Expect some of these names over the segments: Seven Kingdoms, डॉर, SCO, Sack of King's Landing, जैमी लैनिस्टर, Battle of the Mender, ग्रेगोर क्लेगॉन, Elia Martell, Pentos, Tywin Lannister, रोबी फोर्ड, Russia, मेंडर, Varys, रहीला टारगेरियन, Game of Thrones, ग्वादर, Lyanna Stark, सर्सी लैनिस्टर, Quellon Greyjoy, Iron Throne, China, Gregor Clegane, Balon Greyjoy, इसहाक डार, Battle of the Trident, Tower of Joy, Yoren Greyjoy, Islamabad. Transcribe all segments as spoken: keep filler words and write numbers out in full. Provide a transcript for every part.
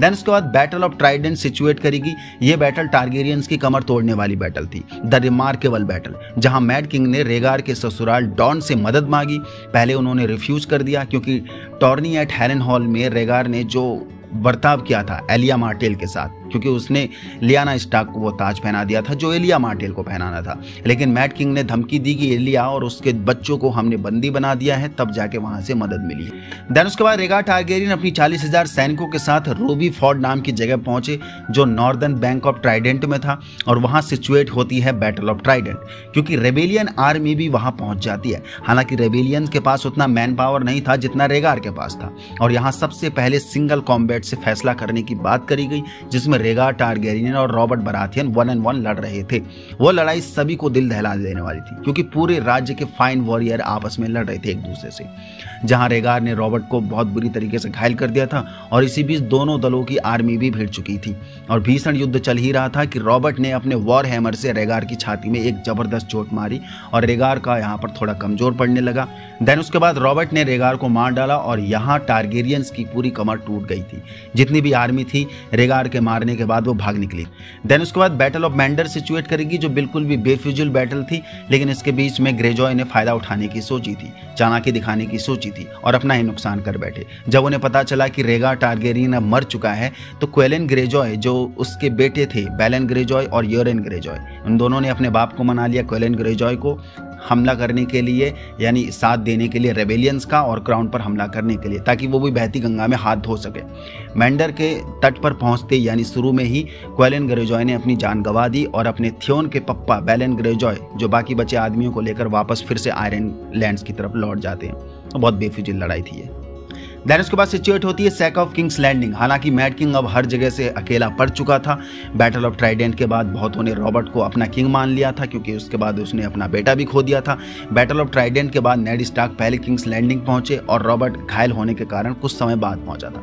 Then उसके बाद battle of Trident situate करेगी। ये बैटल टारगेरियंस की कमर तोड़ने वाली बैटल थी, द रिमार्केबल बैटल, जहां मैड किंग ने रेगार के ससुराल डॉन से मदद मांगी। पहले उन्होंने रिफ्यूज कर दिया क्योंकि टॉर्नी एट हेरन हॉल में रेगार ने जो बर्ताव किया था एलिया मार्टेल के साथ, क्योंकि उसने लियाना स्टार्क को वो ताज पहना दिया था जो एलिया मार्टेल को पहनाना था, लेकिन मैड किंग ने धमकी दी कि एलिया और उसके बच्चों को हमने बंदी बना दिया है, तब जाके वहां से मदद मिली। देन उसके बाद रेगार टारगेरियन अपनी चालीस हज़ार सैनिकों के साथ रोबी फोर्ड नाम की जगह पहुंचे जो नॉर्दर्न बैंक ऑफ ट्राइडेंट में था, और वहां सिचुएट होती है बैटल ऑफ ट्राइडेंट, क्योंकि रेबेलियन आर्मी भी वहां पहुंच जाती है। हालांकि रेबेलियन के पास उतना मैन पावर नहीं था जितना रेगार के पास था, और यहाँ सबसे पहले सिंगल कॉम्बैट से फैसला करने की बात करी गई, जिसमें रेगार टारगेरियन और Robert Baratheon one and one लड़ रहे थे। वो लड़ाई सभी को दिल दहला देने वाली थी क्योंकि पूरे राज्य के फाइन वॉरियर आपस में लड़ रहे थे एक दूसरे से, जहां रेगार ने रॉबर्ट को बहुत बुरी तरीके से घायल कर दिया था, और इसी बीच दोनों दलों की आर्मी भी भिड़ चुकी थी और भीषण युद्ध चल ही रहा था कि रॉबर्ट ने अपने वॉर हैमर से रेगार की छाती में एक जबरदस्त चोट मारी और रेगार का यहाँ पर थोड़ा कमजोर पड़ने लगा। देन उसके बाद रॉबर्ट ने रेगार को मार डाला और यहाँ टारगेरियंस की पूरी कमर टूट गई थी। जितनी भी आर्मी थी रेगार के मारने के बाद वो भाग निकली। देन उसके बाद बैटल ऑफ मेंडर सिचुएट करेगी, जो बिल्कुल भी बेफिजूल बैटल थी, लेकिन इसके बीच में ग्रेजॉय ने फायदा उठाने की सोची थी, चाणाक्य दिखाने की सोची थी और अपना ही नुकसान कर बैठे। जब उन्हें पता चला कि रेगार टारगेरियन अब मर चुका है तो क्वेलन ग्रेजॉय, जो उसके बेटे थे बैलन ग्रेजॉय और योरेन ग्रेजॉय, उन दोनों ने अपने बाप को मना लिया क्वेलन ग्रेजॉय को हमला करने के लिए, यानी साथ देने के लिए रेबेलियंस का और क्राउन पर हमला करने के लिए, ताकि वो भी बहती गंगा में हाथ धो सके। मेंडर के तट पर पहुंचते यानी शुरू में ही क्वेलन ग्रेजॉय ने अपनी जान गंवा दी और अपने थियोन के पप्पा बैलन ग्रेजॉय जो बाकी बचे आदमियों को लेकर वापस फिर से आयरन लैंड्स की तरफ लौट जाते हैं। तो बहुत बेफिजूल लड़ाई थी ये। देन उसके बाद सिचुएट होती है सैक ऑफ किंग्स लैंडिंग। हालांकि मैड किंग अब हर जगह से अकेला पड़ चुका था। बैटल ऑफ ट्राइडेंट के बाद बहुतों ने रॉबर्ट को अपना किंग मान लिया था, क्योंकि उसके बाद उसने अपना बेटा भी खो दिया था। बैटल ऑफ ट्राइडेंट के बाद नेड स्टार्क पहले किंग्स लैंडिंग पहुंचे और रॉबर्ट घायल होने के कारण कुछ समय बाद पहुंचा था,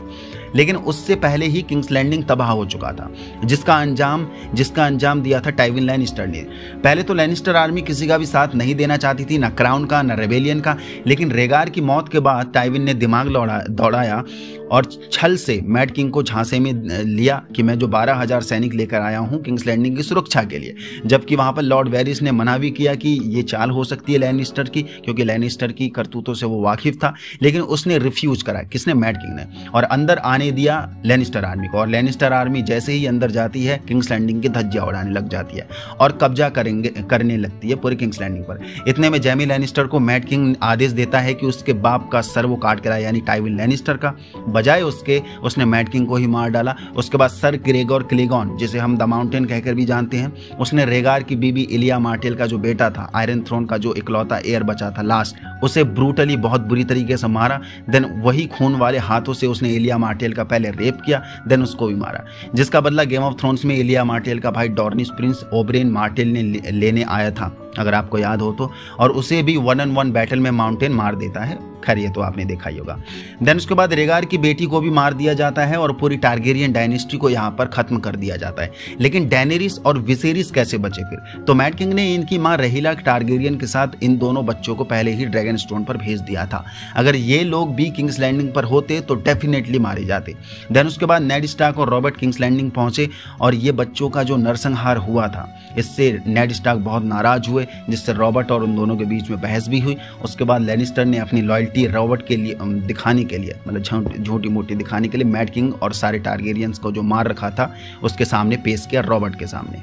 लेकिन उससे पहले ही किंग्स लैंडिंग तबाह हो चुका था, जिसका अंजाम जिसका अंजाम दिया था टाइविन लैनिस्टर ने। पहले तो लैनिस्टर आर्मी किसी का भी साथ नहीं देना चाहती थी, ना क्राउन का ना रेबेलियन का, लेकिन रेगार की मौत के बाद टाइविन ने दिमाग लौड़ा दौड़ाया और छल से मैड किंग को झांसे में लिया कि मैं जो बारह हजार सैनिक लेकर आया हूं किंग्स लैंडिंग की सुरक्षा के लिए, जबकि वहां पर लॉर्ड वेरिस ने मना भी किया कि ये चाल हो सकती है लैनिस्टर की, क्योंकि लैनिस्टर की करतूतों से वो वाकिफ था, लेकिन उसने रिफ्यूज करा। किसने? मैड किंग ने, और अंदर आने दिया लैनिस्टर आर्मी को। और लैनिस्टर आर्मी जैसे ही अंदर जाती है किंग्स लैंडिंग की धज्जियां उड़ाने लग जाती है और कब्जा करेंगे करने लगती है पूरी किंग्स लैंडिंग पर। इतने में जैमी लैनिस्टर को मैड किंग आदेश देता है कि उसके बाप का सर वो काट कराया, यानी टाइविन लैनिस्टर का, बजाय उसके उसने मैड किंग को ही मार डाला। उसके बाद सर ग्रेगोर क्लेगॉन, जिसे हम द माउंटेन कहकर भी जानते हैं, उसने रेगार की बीबी इलिया मार्टेल का जो बेटा था, आयरन थ्रोन का जो इकलौता एयर बचा था लास्ट, उसे ब्रूटली बहुत बुरी तरीके से मारा। देन वही खून वाले हाथों से उसने इलिया मार्टेल का पहले रेप किया, देन उसको भी मारा, जिसका बदला गेम ऑफ थ्रोन्स में इलिया मार्टेल का भाई डॉर्निस प्रिंस ओबरेन मार्टेल ने लेने आया था, अगर आपको याद हो तो, और उसे भी वन एंड वन बैटल में माउंटेन मार देता है। खैर ये तो आपने देखा ही होगा। देन उसके बाद रेगार की बेटी को भी मार दिया जाता है और पूरी टारगेरियन डायनेस्टी को यहाँ पर खत्म कर दिया जाता है। लेकिन डेनेरिस और विसेरिस कैसे बचे फिर? तो मैड किंग ने इनकी माँ रहीला टारगेरियन के साथ इन दोनों बच्चों को पहले ही ड्रैगन स्टोन पर भेज दिया था। अगर ये लोग भी किंग्स लैंडिंग पर होते तो डेफिनेटली मारे जाते। देन उसके बाद नेड स्टार्क और रॉबर्ट किंग्स लैंडिंग पहुंचे और ये बच्चों का जो नरसंहार हुआ था इससे नेड स्टार्क बहुत नाराज हुए, जिससे रॉबर्ट और उन दोनों के बीच में बहस भी हुई। उसके बाद लैनिस्टर ने अपनी लॉयल्टी रॉबर्ट के लिए दिखाने के लिए, मतलब झूठी मोटी दिखाने के लिए, मैड किंग और सारे टारगेरियंस को जो मार रखा था उसके सामने पेश किया, रॉबर्ट के सामने।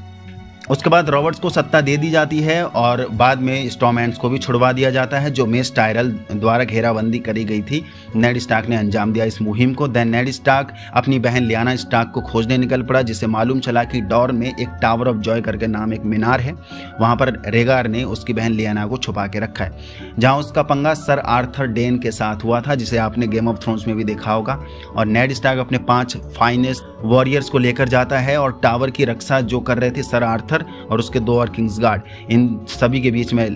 उसके बाद रॉबर्ट्स को सत्ता दे दी जाती है और बाद में स्टॉर्मेंट्स को भी छुड़वा दिया जाता है, जो मेस टायरल द्वारा घेराबंदी करी गई थी। नेड स्टार्क ने अंजाम दिया इस मुहिम को। देन नेड स्टार्क अपनी बहन लियाना स्टार्क को खोजने निकल पड़ा, जिसे मालूम चला कि डॉर में एक टावर ऑफ जॉय करके नाम एक मीनार है, वहाँ पर रेगार ने उसकी बहन लियाना को छुपा के रखा है, जहाँ उसका पंगा सर आर्थर डेन के साथ हुआ था, जिसे आपने गेम ऑफ थ्रोन्स में भी देखा होगा। और नेड स्टार्क अपने पाँच फाइनेस्ट वॉरियर्स को लेकर जाता है और टावर की रक्षा जो कर रहे थे सर आर्थर और उसके दो और किंग्स गार्ड, इन सभी के बीच में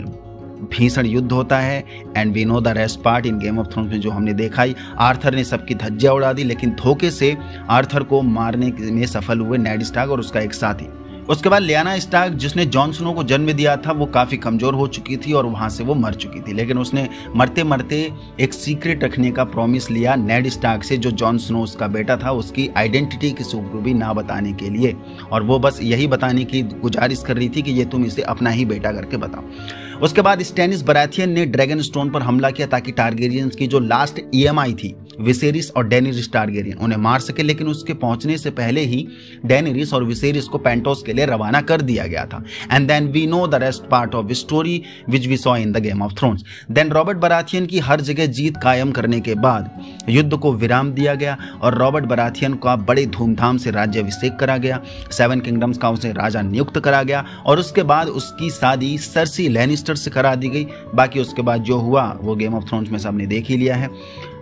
भीषण युद्ध होता है। And we know the rest part in Game of Thrones में जो हमने देखा ही, आर्थर ने सबकी धज्जियां उड़ा दी, लेकिन धोखे से आर्थर को मारने में सफल हुए नेड स्टार्क और उसका एक साथी। उसके बाद लियाना स्टार्क जिसने जॉन स्नो को जन्म दिया था वो काफ़ी कमज़ोर हो चुकी थी और वहाँ से वो मर चुकी थी, लेकिन उसने मरते मरते एक सीक्रेट रखने का प्रॉमिस लिया नेड स्टार्क से, जो जॉन स्नो उसका बेटा था, उसकी आइडेंटिटी किसी को भी ना बताने के लिए। और वो बस यही बताने की गुजारिश कर रही थी कि ये तुम इसे अपना ही बेटा करके बताओ। उसके बाद स्टैनिस बराथियन ने ड्रैगन स्टोन पर हमला किया ताकि टारगेरियंस की जो लास्ट ईएमआई थी विसेरिस और डेनेरिस टारगेरियन उन्हें मार सके, लेकिन उसके पहुंचने से पहले ही डेनेरिस और विसेरिस को पेंटोस के लिए रवाना कर दिया गया था। And then we know the rest part of story which we saw in the Game of Thrones. Then Robert Baratheon की हर जगह जीत कायम करने के बाद युद्ध को विराम दिया गया और रॉबर्ट बराथियन का बड़े धूमधाम से राज्याभिषेक करा गया, सेवन किंगडम्स का उसे राजा नियुक्त करा गया और उसके बाद उसकी शादी सर्सी लैनिस्टर से करा दी गई। बाकी उसके बाद जो हुआ वो गेम ऑफ थ्रोन्स में सबने देख ही लिया है।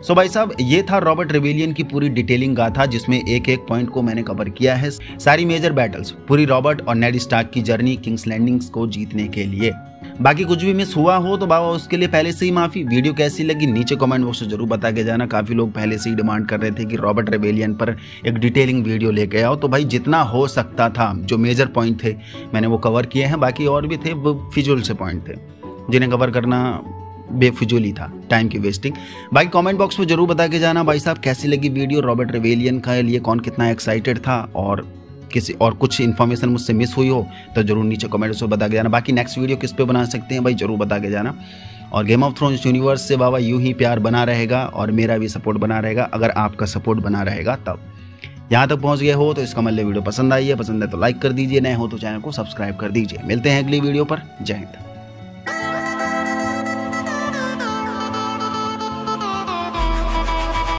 सो so भाई साहब, ये था रॉबर्ट रेबेलियन की पूरी डिटेलिंग गाथा, जिसमें एक एक पॉइंट को मैंने कवर किया है, सारी मेजर बैटल्स, पूरी रॉबर्ट और नेड स्टार्क की जर्नी किंग्स लैंडिंग्स को जीतने के लिए। बाकी कुछ भी मिस हुआ हो तो बाबा उसके लिए पहले से ही माफ़ी। वीडियो कैसी लगी नीचे कमेंट बॉक्स में जरूर बता के जाना। काफ़ी लोग पहले से ही डिमांड कर रहे थे कि रॉबर्ट रेबेलियन पर एक डिटेलिंग वीडियो लेके आओ, तो भाई जितना हो सकता था जो मेजर पॉइंट थे मैंने वो कवर किए हैं। बाकी और भी थे, वो फिजूल से पॉइंट थे जिन्हें कवर करना बेफिजूली था, टाइम की वेस्टिंग। भाई कमेंट बॉक्स में जरूर बता के जाना भाई साहब कैसी लगी वीडियो, रॉबर्ट रेबेलियन के लिए कौन कितना एक्साइटेड था, और किसी और कुछ इन्फॉर्मेशन मुझसे मिस हुई हो तो जरूर नीचे कमेंट्स में बता के जाना। बाकी नेक्स्ट वीडियो किस पे बना सकते हैं भाई जरूर बता के जाना। और गेम ऑफ थ्रोन्स यूनिवर्स से बाबा यूं ही प्यार बना रहेगा और मेरा भी सपोर्ट बना रहेगा अगर आपका सपोर्ट बना रहेगा तब। यहाँ तक पहुँच गए हो तो इसका मतलब वीडियो पसंद आई है, पसंद है तो लाइक कर दीजिए, नए हो तो चैनल को सब्सक्राइब कर दीजिए। मिलते हैं अगली वीडियो पर, जय हिंद।